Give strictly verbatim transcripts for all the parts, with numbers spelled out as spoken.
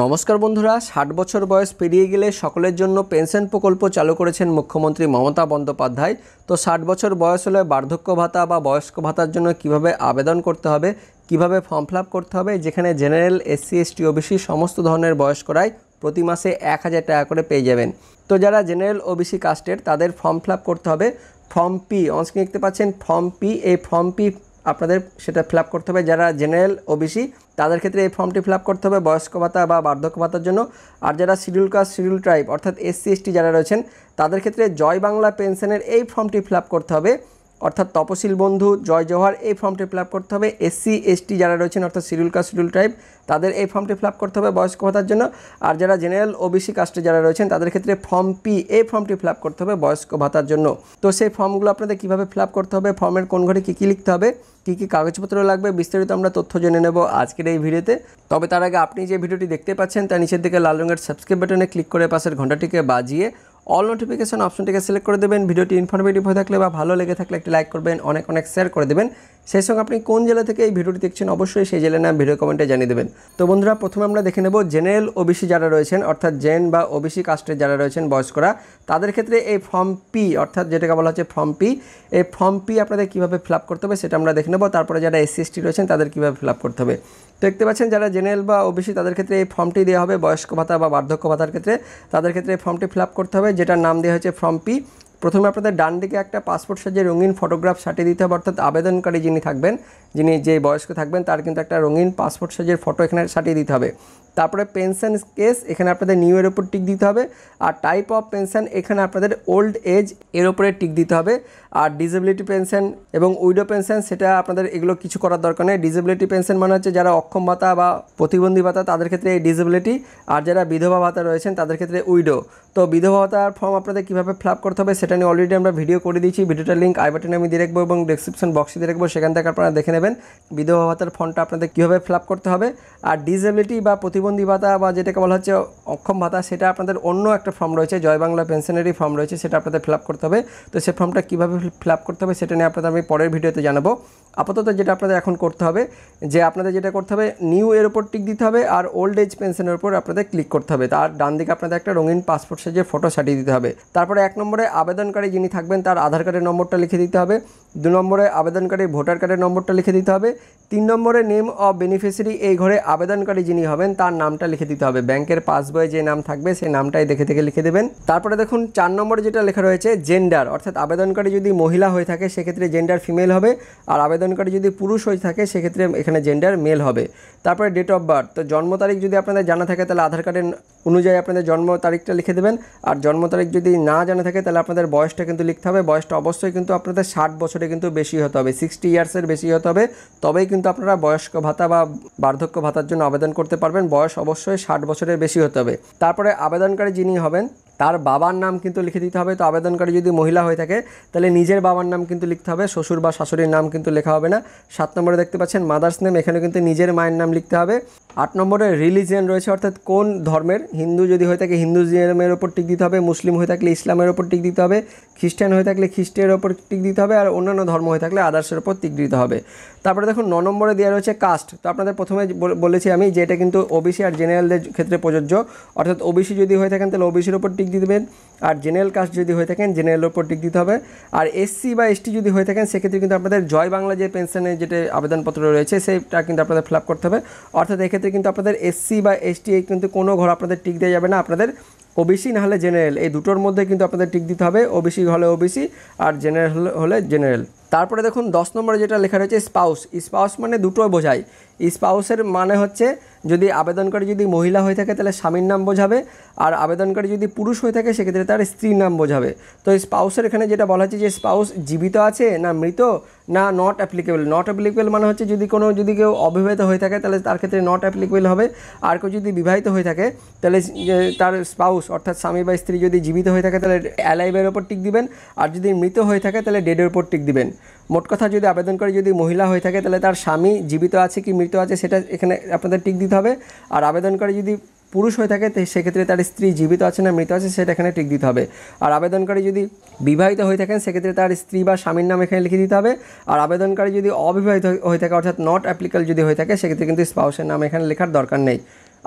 नमस्कार बंधुरा ষাট बछर बयस पेरिये गेले सकलेर जोन्नो पेंशन प्रकल्प चालू करेछेन मुख्यमंत्री ममता बंद्योपाध्याय। तो ষাট बछर बयस होले बार्धक्य भाता बा बयस्क भातार जोन्नो किभाबे आवेदन करते होबे, किभाबे फर्म फिल आप करते होबे, जेखाने जेनारेल एससी एसटी ओबीसी समस्त धरनेर बयस्कराई प्रति मासे एक हज़ार टाका करे पेये जाबेन। तो जारा जेनारेल ओबीसी कास्टेर तादेर फर्म फिल आप करते होबे फर्म पी अन्स्क्रिन देखते पाच्छेन form P A form P आपनादेर सेटा फिल आप करते होबे। जारा जेनारेल ओबीसी तादेर क्षेत्रे फर्मटी फिल आप करते होबे बयस्क भाता बा बार्धक्य भातार जोन्नो। आर जारा शिड्यूल कास्ट शिड्यूल ट्राइब अर्थात एससी एसटी जारा रयेछेन तादेर क्षेत्रे जय बांगला पेंशनेर एई फर्मटी फिल आप करते होबे अर्थात तपशिल बंधु जय जवाहर ए फर्मटी फिल आप करते हैं। एससी एसटी जारा रयेछेन अर्थात शिड्यूल कास्ट शिड्यूल ट्राइब तादेर ए फर्मटी फिल आप करते हैं बयस्क भातार जोन्नो। आर जारा जेनारेल ओबीसी कास्टे जारा रयेछेन तादेर क्षेत्रे फर्म पी ए फर्मटी फिल आप करते हैं बयस्क भातार जोन्नो। तो सेई फर्मगुलो आपनादेर किभाबे फिल आप करते हैं, फर्मेर कोन घरे कि कि लिखते हैं, कि कि कागजपत्र लागबे विस्तारित आमरा तथ्य जेने नेब आजकेर एई भिडियोते। तबे तार आगे आपनि जे भिडियोटी देखते पाच्छेन तार निचेर दिके लाल रंगेर सबस्क्राइब बाटने क्लिक करे पाशेर घंटाटिके बाजिए অল নোটিফিকেশন অপশনটিকে সিলেক্ট করে দেবেন। ভিডিওটি ইনফরমেটিভ হয়ে থাকলে বা ভালো লেগে থাকলে একটা লাইক করবেন, অনেক অনেক শেয়ার করে দেবেন। সেই সঙ্গে আপনি কোন জেলা থেকে এই ভিডিওটি দেখছেন অবশ্যই সেই জেলার নাম ভিডিও কমেন্টে জানিয়ে দেবেন। তো বন্ধুরা প্রথমে আমরা দেখে নেব জেনারেল ওবিসি যারা রয়েছেন অর্থাৎ জেন বা ওবিসি কাস্টের যারা রয়েছেন বয়স্করা তাদের ক্ষেত্রে এই ফর্ম পি অর্থাৎ যেটাকে বলা হচ্ছে ফর্ম পি, এই ফর্ম পি আপনাদের কীভাবে ফিল আপ করতে হবে সেটা আমরা দেখে নেব। তারপরে যারা এসসি এসটি রয়েছেন তাদের কীভাবে ফিল আপ করতে হবে দেখতে পাচ্ছেন। যারা জেনারেল বা ওবিসি তাদের ক্ষেত্রে এই ফর্মটি দেওয়া হবে বয়স্ক ভাতা বা বার্ধক্য ভাতার ক্ষেত্রে তাদের ক্ষেত্রে এই ফর্মটি ফিল আপ করতে হবে যেটার নাম দেওয়া হয়েছে ফর্ম পি। প্রথমে আপনাদের ডান দিকে একটা পাসপোর্ট সাইজের রঙিন ফটোগ্রাফ সাটিয়ে দিতে হবে অর্থাৎ আবেদনকারী যিনি থাকবেন যিনি যে বয়স্ক থাকবেন তার কিন্তু একটা রঙিন পাসপোর্ট সাইজের ফটো এখানে সাটিয়ে দিতে হবে। তারপরে পেনশন কেস এখানে আপনাদের নিউ এর উপর টিক দিতে হবে, আর টাইপ অফ পেনশন এখানে আপনাদের ওল্ড এজ এর উপরে টিক দিতে হবে, আর ডিসেবিলিটি পেনশন এবং উইডো পেনশন সেটা আপনাদের এগুলো কিছু করার দরকার নেই। ডিসেবিলিটি পেনশন মানে হচ্ছে যারা অক্ষম ভাতা বা প্রতিবন্ধী ভাতা তাদের ক্ষেত্রে এই ডিসেবিলিটি, আর যারা বিধবা ভাতা রয়েছেন তাদের ক্ষেত্রে উইডো। তো বিধবা ভাতার ফর্ম আপনাদের কীভাবে ফিল আপ করতে হবে সেটা নিয়ে অলরেডি আমরা ভিডিও করে দিয়েছি, ভিডিওটার লিঙ্ক আই বাটনে আমি দিয়ে রাখবো এবং ডেসক্রিপশন বক্সে দিয়ে রাখবো, সেখান থেকে আপনারা দেখে নেবেন বিধবা ভাতার ফর্মটা আপনাদের কীভাবে ফিল আপ করতে হবে। আর ডিসেবিলিটি বা প্রতিবন্ধী ভাতা বা যেটাকে বলা হচ্ছে অক্ষম ভাতা সেটা আপনাদের অন্য একটা ফর্ম রয়েছে জয় বাংলা পেনশনেরই ফর্ম রয়েছে সেটা আপনাদের ফিল আপ করতে হবে। তো সেই ফর্মটা কীভাবে ফিল আপ করতে হবে সেটা নিয়ে আপনাদের আমি পরের ভিডিওতে জানাবো। আপাতত যেটা আপনাদের এখন করতে হবে যে আপনাদের যেটা করতে হবে নিউ এর উপর টিক দিতে হবে আর ওল্ড এজ পেনশনের উপর আপনাদের ক্লিক করতে হবে, তার ডান দিকে আপনাদের একটা রঙিন পাসপোর্ট সাইজের ফটো সাটিয়ে দিতে হবে। তারপরে এক নম্বরে আবেদনকারী যিনি থাকবেন তার আধার কার্ডের নম্বরটা লিখে দিতে হবে, দু নম্বরে আবেদনকারী ভোটার কার্ডের নম্বরটা লিখে দিতে হবে, তিন নম্বরে নেম অফ বেনিফিশিয়ারি এই ঘরে আবেদনকারী যিনি হবেন তার নামটা লিখে দিতে হবে, ব্যাংকের পাসবইয়ে যে নাম থাকবে সেই নামটাই দেখে দেখে লিখে দেবেন। তারপরে দেখুন চার নম্বরে যেটা লেখা রয়েছে জেন্ডার অর্থাৎ আবেদনকারী যদি মহিলা হয়ে থাকে সেক্ষেত্রে জেন্ডার ফিমেল হবে, আর আবেদনকারী যদি পুরুষ হয়ে থাকে সেক্ষেত্রে এখানে জেন্ডার মেল হবে। তারপরে ডেট অফ বার্থ, তো জন্ম তারিখ যদি আপনাদের জানা থাকে তাহলে আধার কার্ডের অনুযায়ী আপনাদের জন্ম তারিখটা লিখে দেবেন, আর জন্ম তারিখ যদি না জানা থাকে তাহলে আপনাদের বয়সটা কিন্তু লিখতে হবে। বয়সটা অবশ্যই কিন্তু আপনাদের ষাট বছরে কিন্তু বেশি হতে হবে, সিক্সটি ইয়ার্সের বেশি হতে হবে, তবেই কিন্তু আপনারা বয়স্ক ভাতা বা বার্ধক্য ভাতার জন্য আবেদন করতে পারবেন। বয়স অবশ্যই ষাট বছরের বেশি হতে হবে। তারপরে আবেদনকারী যিনি হবেন তার বাবার নাম কিন্তু লিখে দিতে হবে। তো আবেদনকারী যদি মহিলা হয়ে থাকে তাহলে নিজের বাবার নাম কিন্তু লিখতে হবে, শ্বশুর বা শাশুড়ির নাম কিন্তু লেখা হবে না। সাত নম্বরে দেখতে পাচ্ছেন মাদার্স নেম, এখানে কিন্তু নিজের মায়ের নাম লিখতে হবে। আট নম্বরে রিলিজিয়ান রয়েছে অর্থাৎ কোন ধর্মের, হিন্দু যদি হয়ে থাকে হিন্দুজমের ওপর টিক দিতে হবে, মুসলিম হয়ে থাকলে ইসলামের ওপর টিক দিতে হবে, খ্রিস্টান হয়ে থাকলে খ্রিস্টের ওপর টিক দিতে হবে, আর অন্যান্য ধর্ম হয়ে থাকলে আদার্সের ওপর টিক দিতে হবে। তারপরে দেখুন ন নম্বরে দেওয়া রয়েছে কাস্ট। তো আপনাদের প্রথমে বলেছি আমি যে এটা কিন্তু ওবিসি আর জেনারেলদের ক্ষেত্রে প্রযোজ্য অর্থাৎ ওবিসি যদি হয়ে থাকেন তাহলে ওবিসির ওপর টিক দিয়ে দেবেন, আর জেনারেল কাস্ট যদি হয়ে থাকেন জেনারেলের ওপর টিক দিতে হবে, আর এসসি বা এসটি যদি হয়ে থাকেন সেক্ষেত্রে কিন্তু আপনাদের জয় বাংলা যে পেনশনের যেটা আবেদনপত্র রয়েছে সেটা কিন্তু আপনাদের ফিল আপ করতে হবে। অর্থাৎ এক্ষেত্রে কিন্তু আপনাদের এসসি বা এসটি কিন্তু কোনো ঘর আপনাদের টিক দেওয়া যাবে না, আপনাদের ওবিসি না হলে জেনারেল এই দুটোর মধ্যে কিন্তু আপনাদের টিক দিতে হবে, ওবিসি হলে ওবিসি আর জেনারেল হলে জেনারেল। তারপরে দেখুন দশ নম্বরে যেটা লেখা রয়েছে স্পাউস, স্পাউস মানে দুটো বোঝায়। স্পাউসের মানে হচ্ছে যদি আবেদনকারী যদি মহিলা হয়ে থাকে তাহলে স্বামীর নাম বোঝাবে, আর আবেদনকারী যদি পুরুষ হয়ে থাকে সেক্ষেত্রে তার স্ত্রীর নাম বোঝাবে। তো স্পাউসের এখানে যেটা বলা হচ্ছে যে স্পাউস জীবিত আছে না মৃত না নট অ্যাপ্লিকেবল, নট অ্যাপ্লিকেবল মানে হচ্ছে যদি কোনো যদি কেউ অবিবাহিত হয়ে থাকে তাহলে তার ক্ষেত্রে নট অ্যাপ্লিকেবল হবে, আর কেউ যদি বিবাহিত হয়ে থাকে তাহলে তার স্পাউস অর্থাৎ স্বামী বা স্ত্রী যদি জীবিত হয়ে থাকে তাহলে অ্যালাইভের ওপর টিক দিবেন, আর যদি মৃত হয়ে থাকে তাহলে ডেডের ওপর টিক দিবেন। মোট কথা যদি আবেদনকারী যদি মহিলা হয়ে থাকে তাহলে তার স্বামী জীবিত আছে কি মৃত আছে সেটা এখানে আপনাদের টিক দিতে হবে, আর আবেদনকারী যদি পুরুষ হয়ে থাকে সেক্ষেত্রে তার স্ত্রী জীবিত আছে না মৃত আছে সেটা এখানে টিক দিতে হবে, আর আবেদনকারী যদি বিবাহিত হয়ে থাকেন সেক্ষেত্রে তার স্ত্রী বা স্বামীর নাম এখানে লিখে দিতে হবে, আর আবেদনকারী যদি অবিবাহিত হয়ে থাকে অর্থাৎ নট অ্যাপ্লিকেবল যদি হয়ে থাকে সেক্ষেত্রে কিন্তু স্পাউসের নাম এখানে লেখার দরকার নেই।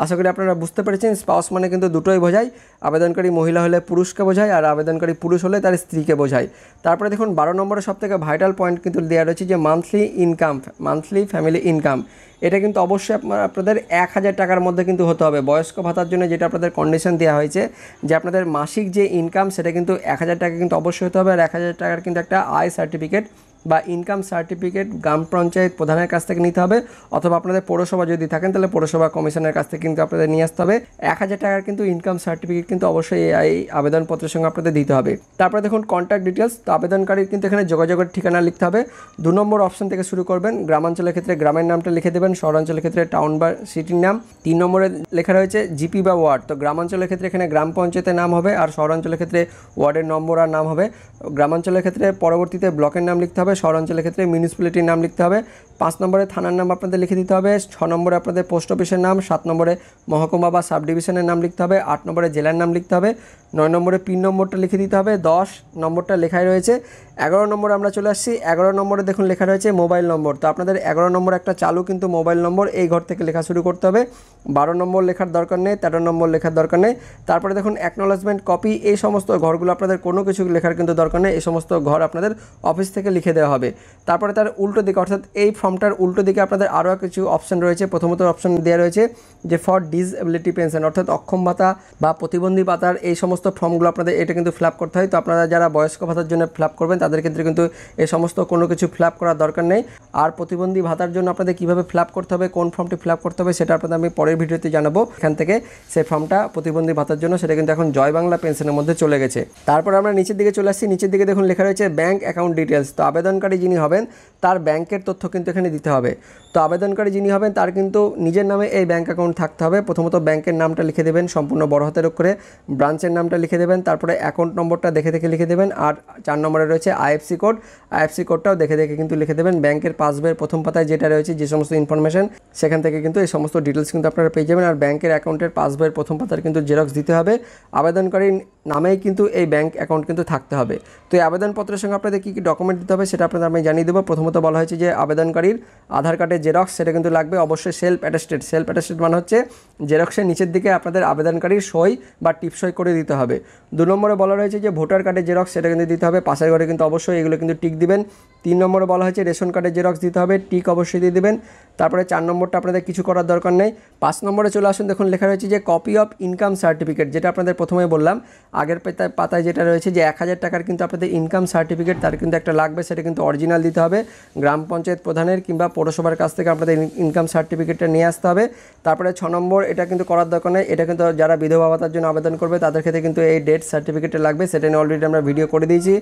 आशा करी अपनारा बुझते पे स्पाउस माने किन्तु दुटोई बोझाय आवेदनकारी महिला होले पुरुष के बोझाय और आवेदनकारी पुरुष होले तार स्त्री के बोझाय। तारपरे देखुन बारो नम्बर सबथेके भाइटाल पॉइंट किन्तु देया रयेछे जे monthly income monthly family income एटा किन्तु अवश्य आपनादेर एक हज़ार टाकार मध्य किन्तु होते होबे। बयस्क भातार जोन्नो जेटा आपनादेर कन्डिशन देया हयेछे जे आपनादेर मासिक जे इनकाम सेटा किन्तु एक हज़ार टाका किन्तु अवश्य होते होबे और एक हज़ार टाकार किन्तु एकटा आय सार्टिफिकेट बा इनकाम सार्टिफिकेट ग्राम पंचायत प्रधान काछ थेके निते होबे अथवा आपनादेर पौरसभा यदि थाकेन ताहले पौरसभा कमिशनार काछ थेके किन्तु आपनादेर निये आसते होबे। एक हज़ार टाकार किन्तु इनकाम सार्टिफिकेट किन्तु अवश्यई एई आवेदनपत्रेर संगे आपनादेर दिते होबे। तारपरे देखुन कन्टैक्ट डिटेल्स तो आवेदनकारीर किन्तु एखाने जोगाजोगेर ठिकाना लिखते होबे। दो नम्बर अपशन थेके शुरू करबेन ग्रामांचलेर क्षेत्रे ग्रामेर नामटा लिखे देबेन शहरांचलेर क्षेत्रे टाउन बा सिटिर नाम। तीन नम्बरे लेखा रयेछे जिपि बा वार्ड तो ग्रामांचलेर क्षेत्रे एखाने ग्राम पंचायतेर नाम होबे और शहरांचलेर क्षेत्रे वार्डेर नम्बर आर नाम होबे। ग्रामांचलेर क्षेत्रे परवर्तीते ब्लकेर नाम लिखते होबे शहरांचल क्षेत्र म्यूनिसिपालिटी नाम लिखते हैं। पाँच नम्बर थानार नाम अपन लिखे दीते हैं। छ नम्बर अपन पोस्ट ऑफिसर नाम। सात नम्बर महकुमा बा सब डिविजन नाम लिखते हैं। आठ नम्बर जिलार नाम लिखते हैं। नौ नम्बर पिन नम्बर लिखे दीते हैं। दस नम्बर लेखाई रही है। एगारो नम्बर आप चले आसि एगारो नम्बर देखो लेखा रही है मोबाइल नम्बर तो अपन एगारो नम्बर एक चालू क्योंकि मोबाइल नम्बर ये घर के लेखा शुरू करते हैं। बारो नम्बर लेखार दरकार नहीं तेरह नम्बर लेखार दरकार नहीं। तरह देखो एक्नॉलेजमेंट कपि ये समस्त घरगुलो अपन को लेखार क्योंकि दरकार नहीं समस्त घर अपन अफिस के लिखे देवा है। तारपर तार उल्टो दिके अर्थात ये फर्मटार उल्टो दिके आपनादेर आरो किछु अपशन रयेछे। प्रथमत अपशन देया रयेछे जे फर डिसेबिलिटी पेंशन अर्थात अक्षम भाता बा प्रतिबंधी भातार ये समस्त फर्मगुलो आपनादेर एटा किन्तु फिल आप करते हैं। तो आपनारा जारा बयस्क भातार जोन्नो फिल आप करबेन तादेर क्षेत्रे किन्तु ये समस्त कोनो किछु फिल आप करार दरकार नेई। आर प्रतिबंधी भातार जोन्नो आपनादेर किभाबे फिल आप करते होबे कोन फर्मटी फिल आप करते होबे सेटा आपनादेर आमि परेर भिडियोते जानाबो। एखान थेके सेई फर्मटा प्रतिबंधी भातार जोन्नो सेटा किन्तु एखन जय बांगला पेंशनेर मध्ये चले गेछे। तारपर आमरा निचेर दिके चले आसछि। निचेर दिके देखुन लेखा रयेछे बैंक अ্যাকাউন্ট ডিটেইলস तो आवेदनकारी जिन्हें हबें तार बैंकेर तथ्य किन्तु एखाने दीते हबे। तो आवेदनकारी जिन्हें हबें तार किन्तु निजेर नामे ए बैंक अ্যাকাউন্ট थाकते हबे। प्रथमत बैंकेर नामटा लिखे देबेन सम्पूर्ण बड़ हातेर अक्षरे ब्रांचेर नामटा लिखे देबेन तारपरे अ্যাকাউন্ট नम्बरटा देखे देखे लिखे देबेन और चार नम्बरे रयेछे आईएफएससी कोड आईएफएससी कोडटाओ देखे देखे किन्तु लिखे देबेन। बैंकेर पासबइयेर प्रथम पाताय जेटा रयेछे जे समस्त इनफरमेशन सेखान थेके किन्तु ए समस्त डिटेल्स किन्तु आपनारा पेये जाबेन और बैंकेर अ্যাকাউন্টের पासबइयेर प्रथम पातार किन्तु जेरक्स दिते हबे। आवेदनकारी नामेई किन्तु ए बैंक অ্যাকাউন্ট किन्तु थाकते हबे। तो आवेदनपत्रेर संगे आपनादेर कि कि डकुमेंट दिते हबे सेटा आपनादेर आमि जानिये देब। प्रथमत बला हयेछे जे आवेदनकारीर आधार कार्डेर जेरक्स सेटा किन्तु लागबे अवश्यई सेल्फ अ্যাটেস্টেড। सेल्फ अ্যাটেস্টেড माने हच्छे जेरक्सेर निचेर दिके आपनादेर आवेदनकारीर सई बा टिपसई करे दिते हबे। दुई नम्बरे बला रयेछे जे भोटार कार्डेर जेरक्स सेटा किन्तु दिते हबे पाशेर घरे किन्तु अवश्यई एगुलो किन्तु टिक दिबेन। तीन नम्बरे बला हयेछे रेशन कार्डेर जेरक्स दिते हबे टिक अवश्यई दिये दिबेन। तारपरे चार नम्बरटा आपनादेर किछु करार दरकार नेई। पाँच नम्बरे चले आसुन देखुन लेखा रयेछे जे कपि अफ इनकाम सार्टिफिकेट जेटा आपनादेर प्रथमेই বললাম आगের পাতায় পাতায় যেটা রয়েছে যে एक हज़ार টাকার কিন্তু আপনাদের ইনকাম সার্টিফিকেট তার কিন্তু একটা লাগবে সেটা কিন্তু অরিজিনাল দিতে হবে। গ্রাম পঞ্চায়েত প্রধানের কিংবা পৌরসভার কাছ থেকে আপনাদের ইনকাম সার্টিফিকেটটা নিয়ে আসতে হবে। তারপরে ছয় নম্বর এটা কিন্তু করার দরকার নেই। এটা কিন্তু যারা বিধবা ভাতার জন্য আবেদন করবে তাদের ক্ষেত্রে কিন্তু এই ডেথ সার্টিফিকেটটা লাগবে সেটা নিয়ে অলরেডি আমরা ভিডিও করে দিয়েছি।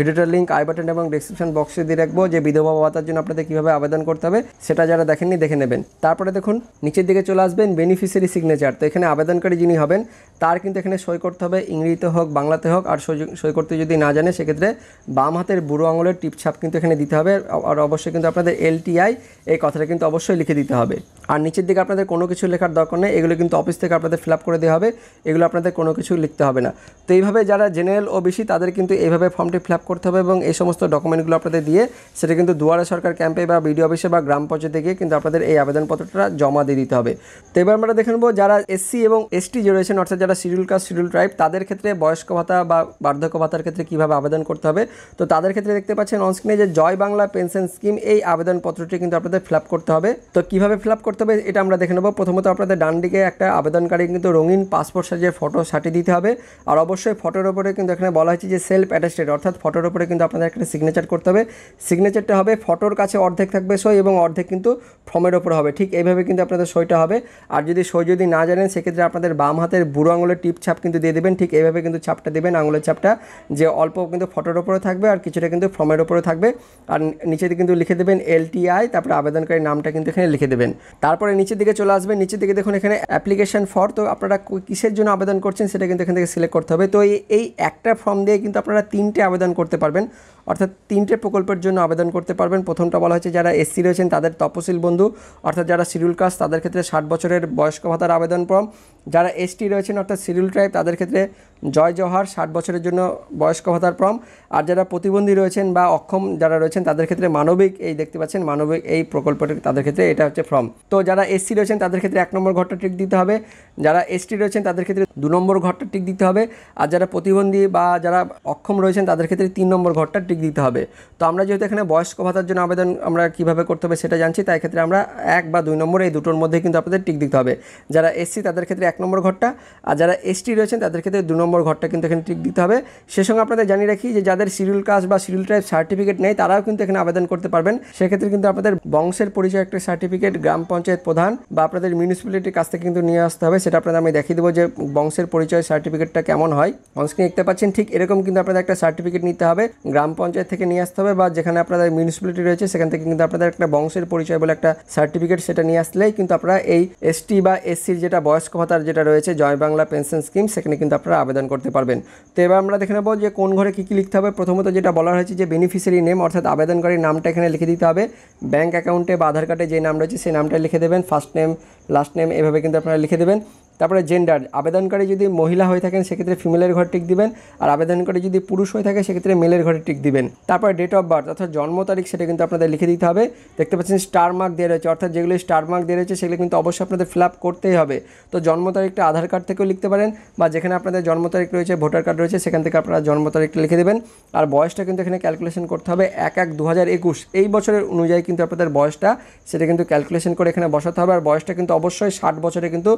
ভিডিওটার লিংক আই বাটন এবং ডেসক্রিপশন বক্সে দিয়ে রাখবো যে বিধবা ভাতার জন্য আপনাদের কীভাবে আবেদন করতে হবে সেটা যারা দেখেননি দেখে নেবেন। তারপরে দেখুন নিচের দিকে চলে আসবেন বেনিফিশিয়ারি সিগনেচার। তো এখানে আবেদনকারী যিনি হবেন তার কিন্তু এখানে সই করতে হবে ইংরেজিতে হোক বাংলাতে হোক। আর সই করতে যদি না জানে সেক্ষেত্রে বাম হাতের বুড়ো আঙুলের টিপছাপ কিন্তু এখানে দিতে হবে আর অবশ্যই কিন্তু আপনাদের এলটিআই এই কথাটা কিন্তু অবশ্যই লিখে দিতে হবে। আর নিচের দিকে আপনাদের কোনো কিছু লেখার দরকার নেই। এগুলো কিন্তু অফিস থেকে আপনাদের ফিল আপ করে দেওয়া হবে। এগুলো আপনাদের কোনো কিছু লিখতে হবে না। তো এইভাবে যারা জেনারেল ও বিসি তাদের কিন্তু এইভাবে ফর্মটি ফিল আপ করতে হবে এবং এই সমস্ত ডকুমেন্টগুলো আপনাদের দিয়ে সেটা কিন্তু দুয়ারে সরকার ক্যাম্পে বা বিডিও অফিসে বা গ্রাম পঞ্চায়েতে গিয়ে কিন্তু আপনাদের এই আবেদনপত্রটা জমা দিয়ে দিতে হবে। তো এবার আমরা দেখে নেব যারা এসসি এবং এসটি যে রয়েছেন অর্থাৎ যারা শিডিউল কাস্ট শিডিউল ট্রাইব তাদের ক্ষেত্রে বয়স্ক ভাতা বা বার্ধক্য ভাতার ক্ষেত্রে কীভাবে আবেদন করতে হবে। তো তাদের ক্ষেত্রে দেখতে পাচ্ছেন অনস্ক্রিনে যে জয় বাংলা পেনশন স্কিম এই আবেদনপত্রটি কিন্তু আপনাদের ফিল আপ করতে হবে। তো কীভাবে ফিল আপ করতে হবে এটা আমরা দেখে নেব। প্রথমত আপনাদের ডান দিকে একটা আবেদনকারী কিন্তু রঙিন পাসপোর্ট সাইজের ফটো সাটি দিতে হবে। আর অবশ্যই ফটোর উপরে কিন্তু এখানে বলা হয়েছে যে সেলফ অ্যাটেস্টেড অর্থাৎ ফটোর উপরে কিন্তু আপনাদের একটা সিগনেচার করতে হবে। সিগনেচারটা হবে ফটোর কাছে অর্ধেক থাকবে সই এবং অর্ধেক কিন্তু ফর্মের উপর হবে। ঠিক এইভাবে কিন্তু আপনাদের সইটা হবে। আর যদি সই যদি না জানেন সেক্ষেত্রে আপনাদের বাম হাতের বুড়ো আঙুলের টিপ ছাপ কিন্তু দিয়ে দেবেন। ঠিক এইভাবে কিন্তু ছাপটা দেবেন আঙুলের ছাপটা যে অল্প কিন্তু ফটোর উপরে থাকবে আর কিছুটা কিন্তু ফর্মের উপরে থাকবে। আর নিচে কিন্তু লিখে দেবেন এলটিআই তারপরে আবেদনকারীর নামটা কিন্তু এখানে লিখে দেবেন। তারপরে নিচের দিকে চলে আসবেন। নিচের দিকে দেখুন এখানে অ্যাপ্লিকেশন ফর তো আপনারা কিসের জন্য আবেদন করছেন সেটা কিন্তু এখান থেকে সিলেক্ট করতে হবে। তো এই একটা ফর্ম দিয়ে কিন্তু আপনারা তিনটে আবেদন করতে পারবেন অর্থাৎ তিনটে প্রকল্পের জন্য আবেদন করতে পারবেন। প্রথমটা বলা হয়েছে যারা এসসি রয়েছেন তাদের তপশিল বন্ধু অর্থাৎ যারা শিডিউল কাস্ট তাদের ক্ষেত্রে ষাট বছরের বয়স্ক ভাতার আবেদন ফর্ম। যারা এসটি রয়েছেন অর্থাৎ শিডিউল ট্রাইব তাদের ক্ষেত্রে जय जवाहर ষাট বছরের জন্য বয়স্ক ভাতার ফর্ম। আর যারা প্রতিবন্ধী রয়েছেন বা অক্ষম যারা রয়েছেন তাদের ক্ষেত্রে মানবিক এই দেখতে পাচ্ছেন মানবিক এই প্রকল্পটি তাদের ক্ষেত্রে এটা হচ্ছে ফর্ম। তো যারা এসসি রয়েছেন তাদের ক্ষেত্রে এক নম্বর ঘরটা টিক দিতে হবে, যারা এসটি রয়েছেন তাদের ক্ষেত্রে দু নম্বর ঘরটা টিক দিতে হবে, আর যারা প্রতিবন্ধী বা যারা অক্ষম রয়েছেন তাদের ক্ষেত্রে তিন নম্বর ঘরটা টিক দিতে হবে। তো আমরা যেহেতু এখানে বয়স্ক ভাতার জন্য আবেদন আমরা কীভাবে করতে হবে সেটা জানছি, তাই ক্ষেত্রে আমরা এক বা দুই নম্বর এই দুটোর মধ্যে কিন্তু আপনাদের টিক দিতে হবে। যারা এসসি তাদের ক্ষেত্রে এক নম্বর ঘরটা, আর যারা এসটি রয়েছেন তাদের ক্ষেত্রে দু নম্বর ঘরটা কিন্তু এখানে টিক দিতে হবে। সেই সঙ্গে আপনাদের জানিয়ে রাখি যে যাদের শিডিউল কাস্ট বা শিডিউল ট্রাইব সার্টিফিকেট নেই তারাও কিন্তু এখানে আবেদন করতে পারবেন। সেক্ষেত্রে কিন্তু আপনাদের বংশের পরিচয় একটা সার্টিফিকেট গ্রাম পঞ্চায়েত প্রধান বা আপনাদের মিউনিসিপ্যালিটির কাছ থেকে কিন্তু নিয়ে আসতে হবে। সেটা আপনাদের আমি দেখিয়ে দেবো যে বংশের পরিচয় সার্টিফিকেটটা কেমন হয়, অনস্ক্রিন দেখতে পাচ্ছেন। ঠিক এরকম কিন্তু আপনাদের একটা সার্টিফিকেট নিতে হবে, গ্রাম পঞ্চায়েত থেকে নিয়ে আসতে হবে বা যেখানে আপনাদের মিউনিসিপ্যালিটি রয়েছে সেখান থেকে কিন্তু আপনাদের একটা বংশের পরিচয় বলে একটা সার্টিফিকেট সেটা নিয়ে আসলেই কিন্তু আপনারা এই এসটি বা এসসির যেটা বয়স্ক ভাতার যেটা রয়েছে জয় বাংলা পেনশন স্কিম সেখানে কিন্তু আপনারা আবেদন করতে পারবেন। তো এবার আমরা দেখে নেব যে কোন ঘরে কী কী লিখতে হবে। প্রথমত যেটা বলা হয়েছে যে বেনিফিশিয়ারি নেম অর্থাৎ আবেদনকারীর নামটা এখানে লিখে দিতে হবে। ব্যাঙ্ক অ্যাকাউন্টে বা আধার কার্ডে যে নাম রয়েছে সেই নামটা লিখে দেবেন, ফার্স্ট নেম লাস্ট নেম এভাবে কিন্তু আপনারা লিখে দেবেন। তারপরে জেন্ডার, আবেদনকারী যদি মহিলা হয়ে থাকেন সেক্ষেত্রে ফিমেলের ঘরে টিক দিবেন, আর আবেদনকারী যদি পুরুষ হয়ে থাকে সেক্ষেত্রে মেলের ঘরে টিক দিবেন। তারপরে ডেট অফ বার্থ অর্থাৎ জন্ম তারিখ সেটা কিন্তু আপনাদের লিখে দিতে হবে। দেখতে পাচ্ছেন স্টার মার্ক দেওয়া রয়েছে, অর্থাৎ যেগুলো স্টার মার্ক দেওয়া রয়েছে সেগুলো কিন্তু অবশ্যই আপনাদের ফিল আপ করতেই হবে। তো জন্ম তারিখটা আধার কার্ড থেকেও লিখতে পারেন বা যেখানে আপনাদের জন্ম তারিখ রয়েছে ভোটার কার্ড রয়েছে সেখান থেকে আপনারা জন্ম তারিখটা লিখে দেবেন। আর বয়সটা কিন্তু এখানে ক্যালকুলেশন করতে হবে এক এক দু হাজার একুশ এই বছরের অনুযায়ী কিন্তু আপনাদের বয়সটা সেটা কিন্তু ক্যালকুলেশন করে এখানে বসাতে হবে। আর বয়সটা কিন্তু অবশ্যই ষাট বছরে কিন্তু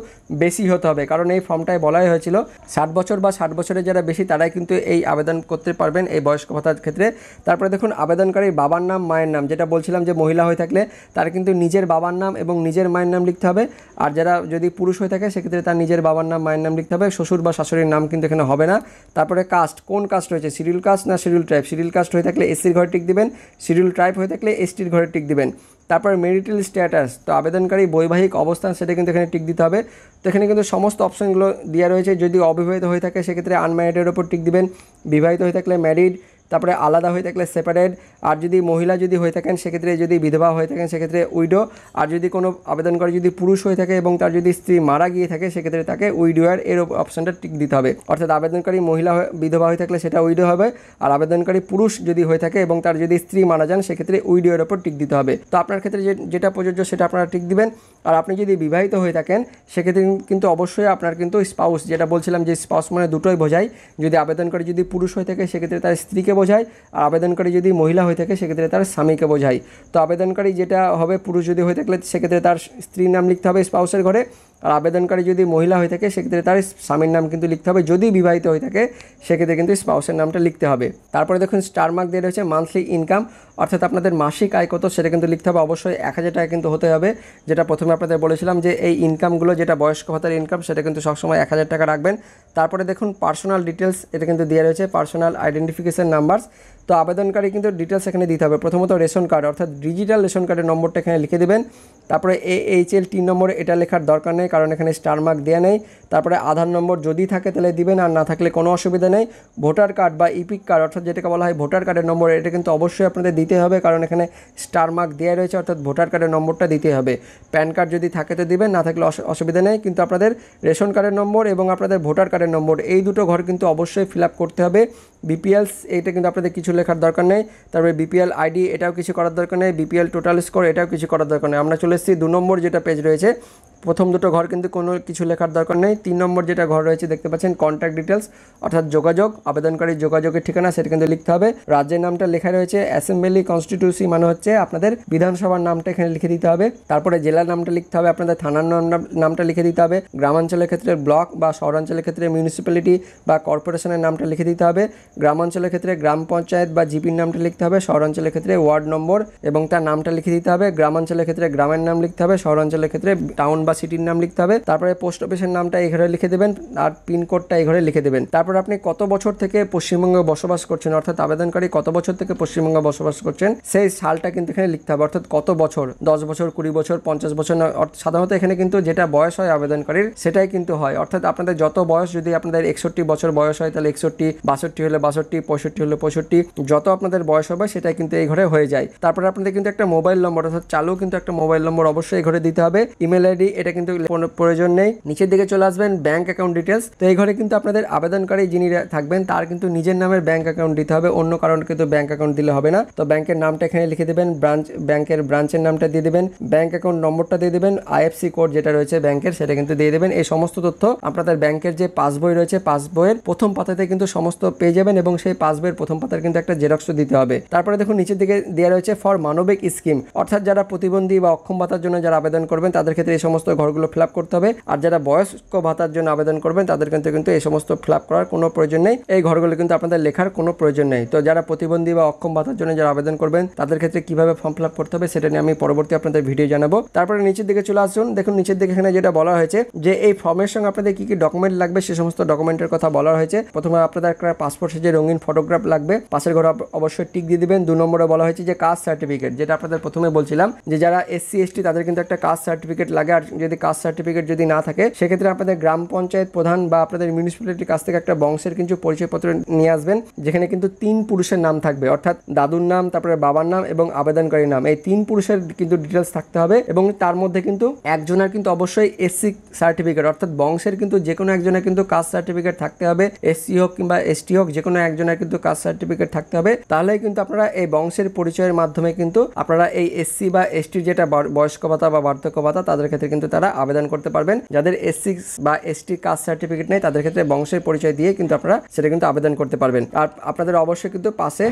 বেশি হতে হবে, কারণ এই ফর্মটায় বলাই হয়েছিল ষাট বছর বা ষাট বছরের যারা বেশি তারাই কিন্তু এই আবেদন করতে পারবেন এই বয়স্ক ভাতার ক্ষেত্রে। তারপরে দেখুন আবেদনকারীর বাবার নাম মায়ের নাম, যেটা বলছিলাম যে মহিলা হয়ে থাকলে তার কিন্তু নিজের বাবার নাম এবং নিজের মায়ের নাম লিখতে হবে, আর যারা যদি পুরুষ হয়ে থাকে সেক্ষেত্রে তার নিজের বাবার নাম মায়ের নাম লিখতে হবে, শ্বশুর বা শাশুড়ির নাম কিন্তু এখানে হবে না। তারপরে কাস্ট, কোন কাস্ট রয়েছে শিডিউল কাস্ট না শিডিউল ট্রাইব, শিডিউল কাস্ট হয়ে থাকলে এসসির ঘরে টিক দিবেন, শিডিউল ট্রাইব হয়ে থাকলে এসটির ঘরে টিক দিবেন। তারপর মেরিটাল স্ট্যাটাস, তো আবেদনকারী বৈবাহিক অবস্থান সেটা কিন্তু এখানে টিক দিতে হবে। তো এখানে কিন্তু সমস্ত অপশানগুলো দেওয়া রয়েছে, যদি অবিবাহিত হয়ে থাকে সেক্ষেত্রে আনম্যারিডের ওপর টিক দিবেন, বিবাহিত হয়ে থাকলে ম্যারিড, তারপরে আলাদা হয়ে থাকলে সেপারেট, আর যদি মহিলা যদি হয়ে থাকেন সেক্ষেত্রে যদি বিধবা হয়ে থাকেন সেক্ষেত্রে উইডো, আর যদি কোনো আবেদনকারী যদি পুরুষ হয়ে থাকে এবং তার যদি স্ত্রী মারা গিয়ে থাকে সেক্ষেত্রে তাকে উইডোয়ার এর অপশানটা টিক দিতে হবে। অর্থাৎ আবেদনকারী মহিলা বিধবা হয়ে থাকলে সেটা উইডো হবে, আর আবেদনকারী পুরুষ যদি হয়ে থাকে এবং তার যদি স্ত্রী মারা যান সেক্ষেত্রে উইডোয়ের ওপর টিক দিতে হবে। তো আপনার ক্ষেত্রে যেটা প্রযোজ্য সেটা আপনারা টিক দিবেন। আর আপনি যদি বিবাহিত হয়ে থাকেন সেক্ষেত্রে কিন্তু অবশ্যই আপনার কিন্তু স্পাউস, যেটা বলছিলাম যে স্পাউস মানে দুটোই বোঝায়, যদি আবেদনকারী যদি পুরুষ হয়ে থাকে সেক্ষেত্রে তার স্ত্রীকে বোঝায়, আর আবেদনকারী যদি মহিলা হয়ে থাকে সেক্ষেত্রে তার স্বামীকে বোঝায়। তো আবেদনকারী যেটা হবে পুরুষ যদি হয়ে থাকলে সেক্ষেত্রে তার স্ত্রীর নাম লিখতে হবে স্পাউসের ঘরে, আর আবেদনকারী যদি মহিলা হয়ে থাকে সেক্ষেত্রে তার স্বামীর নাম কিন্তু লিখতে হবে, যদি বিবাহিত হয়ে থাকে সেক্ষেত্রে কিন্তু স্পাউসের নামটা লিখতে হবে। তারপরে দেখুন স্টার মার্ক দিয়ে রয়েছে মান্থলি ইনকাম, অর্থাৎ আপনাদের মাসিক আয় কত সেটা কিন্তু লিখতে হবে, অবশ্যই এক হাজার টাকা কিন্তু হতে হবে। যেটা প্রথমে আপনাদের বলেছিলাম যে এই ইনকামগুলো যেটা বয়স্ক ভাতার ইনকাম সেটা কিন্তু সবসময় এক হাজার টাকা রাখবেন। তারপরে দেখুন পার্সোনাল ডিটেলস, এটা কিন্তু দেওয়া রয়েছে পার্সোনাল আইডেন্টিফিকেশন নাম্বারস। তো আবেদনকারী কিন্তু ডিটেলস এখানে দিতে হবে। প্রথমত রেশন কার্ড অর্থাৎ ডিজিটাল রেশন কার্ডের নম্বরটা এখানে লিখে দেবেন। তারপরে এ এইচ এল টি নম্বরে এটা লেখার দরকার নেই, কারণ এখানে স্টার মার্ক দেওয়া নেই। তারপরে আধার নম্বর যদি থাকে তাহলে দিবেন, আর না থাকলে কোনো অসুবিধা নেই। ভোটার কার্ড বা ইপিক কার্ড অর্থাৎ যেটাকে বলা হয় ভোটার কার্ডের নম্বর, এটা কিন্তু অবশ্যই আপনাদের দিতে হবে, কারণ এখানে স্টার মার্ক দেওয়া রয়েছে অর্থাৎ ভোটার কার্ডের নম্বরটা দিতে হবে। প্যান কার্ড যদি থাকে তো দিবেন, না থাকলে অসুবিধা নেই। কিন্তু আপনাদের রেশন কার্ডের নম্বর এবং আপনাদের ভোটার কার্ডের নম্বর এই দুটো ঘর কিন্তু অবশ্যই ফিল আপ করতে হবে। বিপিএলস এটা কিন্তু আপনাদের কিছু লেখার দরকার নেই। তারপরে বিপিএল আইডি এটাও কিছু করার দরকার নেই, বিপিএল টোটাল স্কোর এটাও কিছু করার দরকার নেই। আমরা চলে এসেছি দু নম্বর যেটা পেজ রয়েছে, প্রথম দুটো ঘর কিন্তু কোনো কিছু লেখার দরকার নেই। তিন নম্বর যেটা ঘর রয়েছে দেখতে পাচ্ছেন কন্ট্যাক্ট ডিটেলস অর্থাৎ যোগাযোগ, আবেদনকারীর যোগাযোগের ঠিকানা সেটা কিন্তু লিখতে হবে। রাজ্যের নামটা লেখা রয়েছে অ্যাসেম্বলি কনস্টিটিউসি মানে হচ্ছে আপনাদের বিধানসভার নামটা এখানে লিখে দিতে হবে। তারপরে জেলার নামটা লিখতে হবে, আপনাদের থানার নামটা লিখে দিতে হবে, গ্রামাঞ্চলের ক্ষেত্রে ব্লক বা শহরাঞ্চলের ক্ষেত্রে মিউনিসিপ্যালিটি বা কর্পোরেশনের নামটা লিখে দিতে হবে, গ্রামাঞ্চলের ক্ষেত্রে গ্রাম পঞ্চায়েত বা জিপির নামটা লিখতে হবে, শহরাঞ্চলের ক্ষেত্রে ওয়ার্ড নম্বর এবং তার নামটা লিখে দিতে হবে, গ্রামাঞ্চলের ক্ষেত্রে গ্রামের নাম লিখতে হবে, শহরাঞ্চলের ক্ষেত্রে টাউন বা সিটির নাম লিখতে হবে। তারপরে পোস্ট অফিসের নামটা এই ঘরে লিখে দেবেন, আর পিনকোডটা এই ঘরে লিখে দেবেন। তারপর আপনি কত বছর থেকে পশ্চিমবঙ্গে বসবাস করছেন অর্থাৎ আবেদনকারী কত বছর থেকে পশ্চিমবঙ্গে বসবাস করছেন সেই সালটা কিন্তু এখানে লিখতে হবে, অর্থাৎ কত বছর, দশ বছর কুড়ি বছর পঞ্চাশ বছর, সাধারণত এখানে কিন্তু যেটা বয়স হয় আবেদনকারীর সেটাই কিন্তু হয়। অর্থাৎ আপনাদের যত বয়স, যদি আপনাদের একষট্টি বছর বয়স হয় তাহলে একষট্টি, বাষট্টি হলে বাষট্টি, পঁয়ষট্টি হলে পঁয়ষট্টি, যত আপনাদের বয়স হবে সেটাই কিন্তু এই ঘরে হয়ে যায়। তারপরে আপনাদের কিন্তু একটা মোবাইল নম্বর অর্থাৎ চালু কিন্তু একটা মোবাইল নম্বর অবশ্যই এই ঘরে দিতে হবে। ইমেল আইডি এটা কিন্তু কোনো প্রয়োজন নেই। নিচের দিকে চলে আসবেন ব্যাংক অ্যাকাউন্ট ডিটেইলস। তো এই ঘরে কিন্তু আপনাদের আবেদনকারী যিনি থাকবেন তার কিন্তু নিজের নামের ব্যাংক অ্যাকাউন্ট দিতে হবে, অন্য কারণ কিন্তু ব্যাংক অ্যাকাউন্ট দিলে হবে না। তো ব্যাংকের নামটা এখানে লিখে দেবেন, ব্রাঞ্চ ব্যাংকের ব্রাঞ্চের নামটা দিয়ে দেবেন, ব্যাংক অ্যাকাউন্ট নম্বরটা দিয়ে দেবেন, আইএফসি কোড যেটা রয়েছে ব্যাংকের সেটা কিন্তু দিয়ে দেবেন। এই সমস্ত তথ্য আপনাদের ব্যাংকের যে পাসবই রয়েছে পাসবইয়ের প্রথম পাতাতে কিন্তু সমস্ত পেয়ে যাবেন এবং সেই পাসবইয়ের প্রথম পাতার কিন্তু একটা জেরক্সও দিতে হবে। তারপরে দেখুন নিচের দিকে দেওয়া রয়েছে ফর মানবিক স্কিম, অর্থাৎ যারা প্রতিবন্ধী বা অক্ষম ভাতার জন্য যারা আবেদন করবেন তাদের ক্ষেত্রে এই সমস্ত ঘরগুলো ফিল আপ করতে হবে। আর যারা বয়স্ক ভাতার জন্য আবেদন করবেন তাদের ক্ষেত্রে কিন্তু এই সমস্ত ফিল আপ করার কোনো প্রয়োজন নেই, এই ঘরগুলো কিন্তু আপনাদের লেখার কোনো প্রয়োজন নেই। তো যারা প্রতিবন্ধী বা অক্ষম ভাতার জন্য যারা আবেদন করবেন তাদের ক্ষেত্রে কিভাবে ফর্ম ফিল আপ করতে হবে সেটা নিয়ে আমি পরবর্তী আপনাদের ভিডিও জানাবো। তারপরে নিচের দিকে চলে আসুন, দেখুন নিচের দিকে এখানে যেটা বলা হয়েছে যে এই ফর্মের সঙ্গে আপনাদের কি কি ডকুমেন্ট লাগবে সে সমস্ত ডকুমেন্টের কথা বলা হয়েছে। প্রথমে আপনাদের একটা পাসপোর্ট সাইজের রঙিন ফটোগ্রাফ লাগবে, পাশের ঘরে অবশ্যই টিক দিয়ে দেবেন। দু নম্বরে বলা হয়েছে যে কাস্ট সার্টিফিকেট, যেটা আপনাদের প্রথমে বলছিলাম যে যারা এসসি এসটি তাদের কিন্তু একটা কাস্ট সার্টিফিকেট লাগে। আর যদি কাস্ট সার্টিফিকেট যদি না থাকে সেক্ষেত্রে আপনাদের গ্রাম পঞ্চায়েত প্রধান বা আপনাদের মিউনিসিপ্যালিটির কাছ থেকে একটা বংশের কিন্তু পরিচয়পত্র নিয়ে আসবেন, যেখানে কিন্তু তিন পুরুষের নাম থাকবে, অর্থাৎ দাদুর নাম, তারপরে বাবার নাম এবং আবেদনকারীর নাম, এই তিন পুরুষের কিন্তু ডিটেলস থাকতে হবে। এবং তার মধ্যে কিন্তু একজনের কিন্তু অবশ্যই এসসি সার্টিফিকেট, অর্থাৎ বংশের কিন্তু যে কোনো একজনের কিন্তু কাস্ট সার্টিফিকেট থাকতে হবে, এসসি হোক কিংবা এসটি হোক যে কোনো একজনের কিন্তু কাস্ট সার্টিফিকেট থাকতে হবে। তাহলে কিন্তু আপনারা এই বংশের পরিচয়ের মাধ্যমে কিন্তু আপনারা এই এসসি বা এসটির যেটা বয়স্ক ভাতা বা বার্ধক্য ভাতা তাদের ক্ষেত্রে কিন্তু তারা আবেদন করতে পারবেন। যাদের এসসি বা এসটি কাস্ট সার্টিফিকেট নেই তাদের ক্ষেত্রে বংশের পরিচয় দিয়ে কিন্তু আপনারা সেটা কিন্তু আবেদন করতে পারবেন। আর আপনাদের অবশ্যই কিন্তু পাশে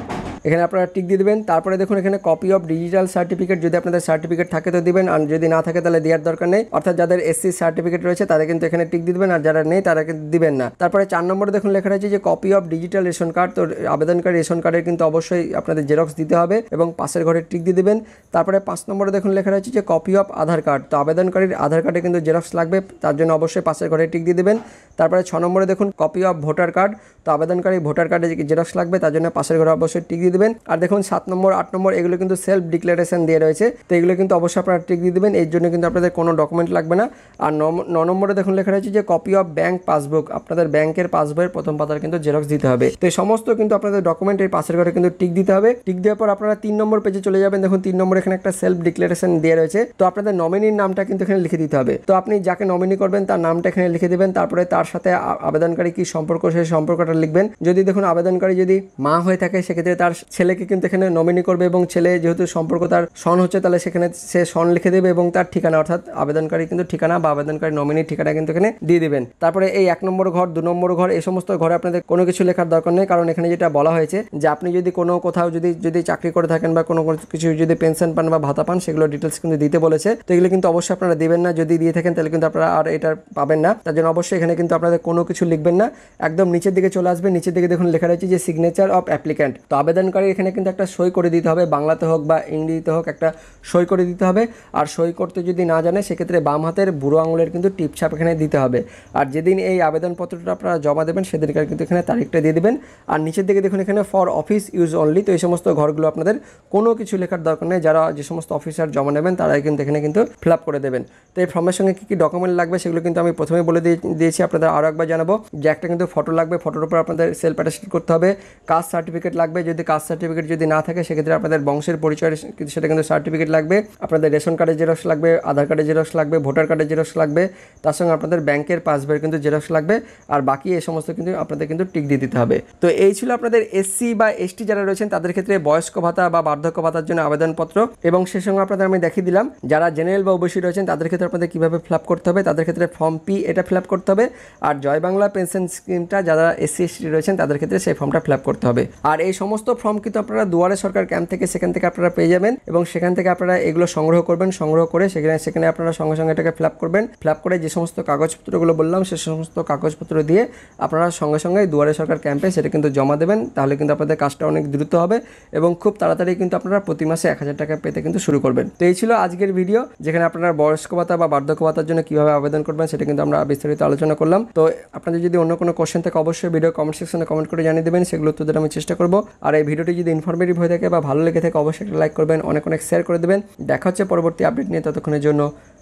এখানে আপনারা টিক দিয়ে দেবেন। তারপরে দেখুন এখানে কপি অফ ডিজিটাল সার্টিফিকেট, যদি আপনাদের সার্টিফিকেট থাকে তো দিবেন, আর যদি না থাকে তাহলে দেওয়ার দরকার নেই। অর্থাৎ যাদের এসসি সার্টিফিকেট রয়েছে তাদের কিন্তু এখানে টিক দিয়ে দেবেন, আর যারা নেই তারা কিন্তু দিবেন না। তারপরে চার নম্বরে দেখুন লেখা রয়েছে যে copy of digital ration card, তো আবেদনকারী রেশন কার্ডের কিন্তু অবশ্যই আপনাদের জেরক্স দিতে হবে এবং পাশের ঘরে টিক দিয়ে দেবেন। তারপরে পাঁচ নম্বরে দেখুন লেখা রয়েছে যে কপি অফ আধার কার্ড, তো আবেদনকারীর আধার কার্ডে কিন্তু জেরক্স লাগবে, তার জন্য অবশ্যই পাশের ঘরে টিক দিয়ে দেবেন। তারপরে ছ নম্বরে দেখুন কপি অফ ভোটার কার্ড, তো আবেদনকারী ভোটার কার্ডে জেরক্স লাগবে, তার জন্য পাশের ঘরে অবশ্যই টিক দিয়ে দেবেন। আর দেখুন সাত নম্বর আট নম্বর এগুলো কিন্তু সেলফ ডিক্লারেশন দিয়ে রয়েছে, তো এগুলো কিন্তু অবশ্যই আপনারা টিক দিয়ে দেবেন, এর জন্য কিন্তু আপনাদের কোনো ডকুমেন্ট লাগবে না। আর ন নম্বরে দেখুন লেখা রয়েছে যে কপি অফ ব্যাংক পাসবুক, আপনাদের ব্যাংকের পাসবইয়ের প্রথম পাতার কিন্তু জেরক্স দিতে হবে। তো এই সমস্ত কিন্তু আপনাদের ডকুমেন্ট এই পাশের ঘরে কিন্তু টিক দিতে হবে। টিক দেওয়ার পর আপনারা তিন নম্বর পেজে চলে যাবেন। দেখুন তিন নম্বর এখানে একটা সেলফ ডিক্লারেশন দিয়ে রয়েছে, তো আপনাদের নমিনির নামটা কিন্তু এখানে লিখে দিতে হবে। তো আপনি যাকে নমিনি করবেন তার নামটা এখানে লিখে দেবেন, তারপরে তার সাথে আবেদনকারী কি সম্পর্ক সেই সম্পর্কটা লিখবেন। যদি দেখুন আবেদনকারী যদি মা হয়ে থাকে সেক্ষেত্রে তার ছেলেকে কিন্তু এখানে নমিনি করবে এবং ছেলে যেহেতু সম্পর্ক তার সন হচ্ছে তাহলে সেখানে সে সন লিখে দেবে এবং তার ঠিকানা, অর্থাৎ আবেদনকারী কিন্তু ঠিকানা বা আবেদনকারী নমিনির ঠিকানা কিন্তু এখানে দিয়ে দেবেন। তারপরে এই এক নম্বর ঘর দু নম্বর ঘর এই সমস্ত ঘরে আপনাদের কোনো কিছু লেখার দরকার নেই, কারণ এখানে যেটা বলা হয়েছে যে আপনি যদি কোনো কোথাও যদি যদি চাকরি করে থাকেন বা কোনো কিছু যদি পেনশন পান বা ভাতা পান সেগুলো ডিটেলস কিন্তু দিতে বলেছে। তো এগুলো কিন্তু অবশ্যই আপনারা দেবেন না, যদি দিয়ে থাকেন তাহলে কিন্তু আপনারা আর এটা পাবেন না, তার জন্য অবশ্যই এখানে কিন্তু আপনাদের কোনো কিছু লিখবেন না। একদম নিচের দিকে চলে আসবেন, নিচের দিকে দেখুন লেখা রয়েছে যে সিগনেচার অফ অ্যাপ্লিক্যান্ট, তো আবেদনকারী এখানে কিন্তু একটা সই করে দিতে হবে, বাংলাতে হোক বা ইংরেজিতে হোক একটা সই করে দিতে হবে। আর সই করতে যদি না জানে সেক্ষেত্রে বাম হাতের বুড়ো আঙুলের কিন্তু টিপছাপ এখানে দিতে হবে। আর যেদিন এই আবেদনপত্রটা আপনারা জমা দেবেন সেদিনকার কিন্তু এখানে তারিখটা দিয়ে দেবেন। আর নিচের দিকে দেখুন এখানে ফর অফিস ইউজ অনলি, তো এই সমস্ত ঘরগুলো আপনাদের কোনো কিছু লেখার দরকার নেই, যারা যে সমস্ত অফিসার জমা নেবেন তারাই কিন্তু এখানে কিন্তু ফিল আপ করে দেবেন। তো এই ফর্মের সঙ্গে কী কী ডকুমেন্ট লাগবে সেগুলো কিন্তু আমি প্রথমে বলে দিয়েছি, আপনাদের আরও একবার জানাবো যে একটা কিন্তু ফটো লাগবে, ফটোর উপর আপনাদের সেলফ অ্যাটাস্টেড করতে হবে। কাস্ট সার্টিফিকেট লাগবে, যদি কাস্ট সার্টিফিকেট যদি না থাকে সেক্ষেত্রে আপনাদের বংশের পরিচয়ের সেটা কিন্তু সার্টিফিকেট লাগবে। আপনাদের রেশন কার্ডের জেরক্স লাগবে, আধার কার্ডের জেরক্স লাগবে, ভোটার কার্ডের জেরক্স লাগবে, তার সঙ্গে আপনাদের ব্যাংকের পাসবইয়ের কিন্তু জেরক্স লাগবে। আর বাকি এই সমস্ত কিন্তু আপনাদের কিন্তু টিক দিয়ে দিতে হবে। তো এই ছিল আপনাদের এসসি বা এসটি যারা রয়েছেন তাদের ক্ষেত্রে বয়স্ক ভাতা বা বার্ধক্য ভাতার জন্য আবেদনপত্র, এবং সেই সঙ্গে আপনাদের আমি দেখিয়ে দিলাম যারা জেনারেল বা ওবিসি রয়েছেন তাদের ক্ষেত্রে আপনাদের কীভাবে ফিল আপ করতে হবে, তাদের ক্ষেত্রে ফর্ম পি এটা ফিল আপ করতে হবে। আর জয় বাংলা পেনশন স্কিমটা যারা এসসি এসটি রয়েছেন তাদের ক্ষেত্রে সেই ফর্মটা ফিল আপ করতে হবে। আর এই সমস্ত ফর্ম কিন্তু আপনারা দুয়ারে সরকার ক্যাম্প থেকে সেখান থেকে আপনারা পেয়ে যাবেন এবং সেখান থেকে আপনারা এগুলো সংগ্রহ করবেন, সংগ্রহ করে সেখানে সেখানে আপনারা সঙ্গে সঙ্গে এটাকে ফিল আপ করবেন। ফিল আপ করে যে সমস্ত কাগজপত্রগুলো বললাম সে সমস্ত কাগজপত্র দিয়ে আপনারা সঙ্গে সঙ্গে দুয়ারে সরকার ক্যাম্পে সেটা কিন্তু জমা দেবেন, তাহলে কিন্তু আপনাদের কাজটা অনেক দ্রুত হবে এবং খুব তাড়াতাড়ি কিন্তু আপনারা প্রতি মাসে এক হাজার টাকা পেতে কিন্তু শুরু করবেন। তো এই ছিল আজকের ভিডিও, যেখানে আপনারা বয়স্ক ভাতা বা বার্ধক্য ভাতার জন্য কীভাবে আবেদন করবেন সেটা কিন্তু আমরা বিস্তারিত আলোচনা করলাম। তো আপনাদের যদি অন্য কোনো কোশ্চেন থাকে অবশ্যই ভিডিও কমেন্ট সেকশনে কমেন্ট করে জানিয়ে দেবেন, সেগুলো উত্তর আমি চেষ্টা করবো। আর এই ভিডিওটি যদি ইনফরমেটিভ হয়ে থাকে বা ভালো লেগে থাকে অবশ্যই একটা লাইক করবেন, অনেক অনেক শেয়ার করে দেবেন। দেখা হচ্ছে পরবর্তী আপডেট নিয়ে, ততক্ষণের জন্য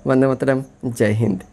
বন্দে মাতরম, জয় হিন্দ।